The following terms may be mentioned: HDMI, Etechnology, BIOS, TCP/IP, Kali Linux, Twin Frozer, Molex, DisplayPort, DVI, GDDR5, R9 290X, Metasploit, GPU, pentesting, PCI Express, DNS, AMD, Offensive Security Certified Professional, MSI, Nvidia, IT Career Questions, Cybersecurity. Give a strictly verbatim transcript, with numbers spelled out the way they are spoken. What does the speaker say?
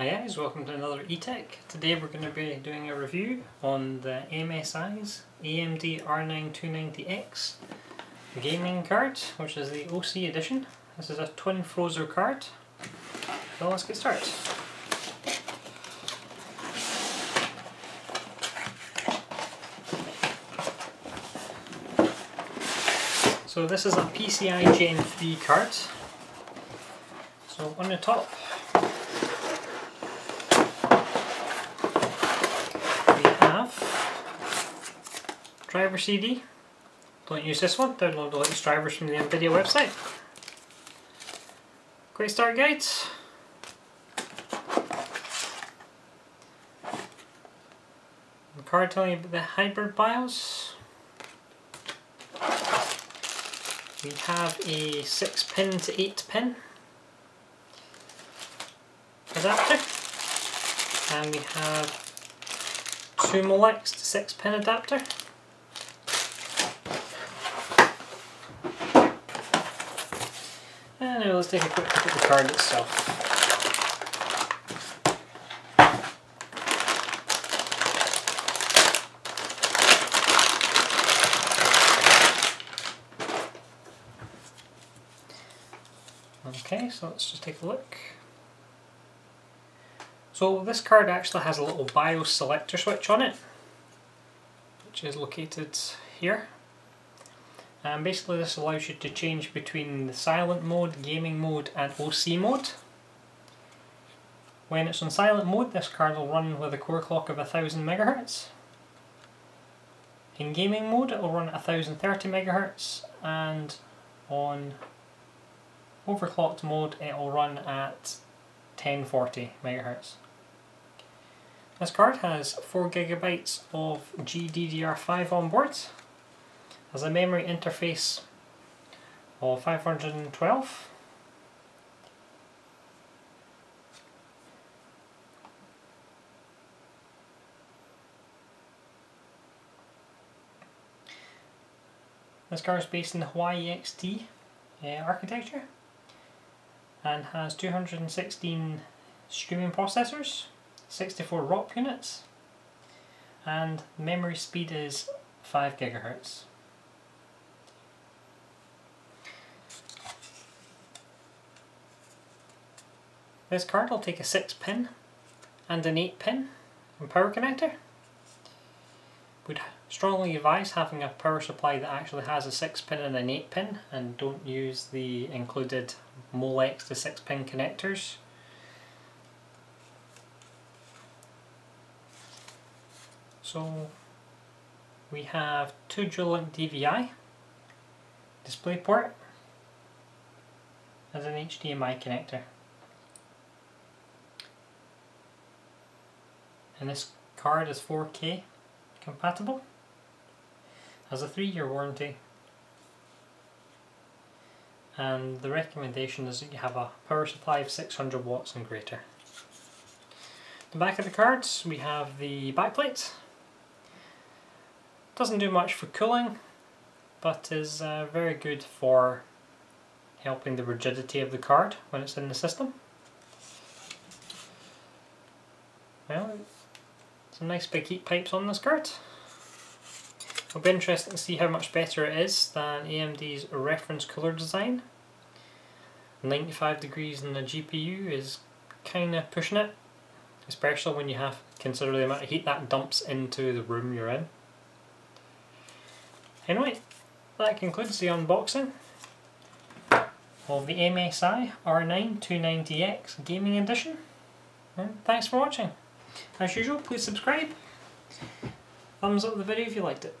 Hi guys, welcome to another eTech. Today we're going to be doing a review on the M S I's A M D R nine two ninety X gaming card, which is the O C edition. This is a Twin Frozer card. So let's get started. So this is a P C I Gen three card. So on the top, driver C D. Don't use this one, download the latest drivers from the Nvidia website. Quick start guides. The card telling you about the hybrid BIOS. We have a six pin to eight pin adapter. And we have two molex to six pin adapter. And now let's take a quick look at the card itself. Okay, so let's just take a look. So this card actually has a little BIOS selector switch on it, which is located here. And basically this allows you to change between the silent mode, gaming mode and O C mode. When it's on silent mode, this card will run with a core clock of one thousand megahertz. In gaming mode it will run at one thousand thirty megahertz, and on overclocked mode it will run at ten forty megahertz. This card has four gigabytes of G D D R five on board. Has a memory interface of five hundred twelve. This card is based in the Hawaii X T uh, architecture and has two hundred sixteen streaming processors, sixty-four R O P units, and memory speed is five gigahertz. This card will take a six pin and an eight pin and power connector. Would strongly advise having a power supply that actually has a six pin and an eight pin, and don't use the included molex to six pin connectors. So we have two dual link D V I, DisplayPort, and an H D M I connector. And this card is four K compatible, has a three year warranty, and the recommendation is that you have a power supply of six hundred watts and greater. The back of the cards, we have the backplate. Doesn't do much for cooling, but is uh, very good for helping the rigidity of the card when it's in the system. Well, some nice big heat pipes on this card. It'll be interesting to see how much better it is than A M D's reference cooler design. ninety-five degrees in the G P U is kind of pushing it, especially when you have to consider the amount of heat that dumps into the room you're in. Anyway, that concludes the unboxing of the M S I R nine two ninety X Gaming Edition. And thanks for watching. As usual, please subscribe. Thumbs up the video if you liked it.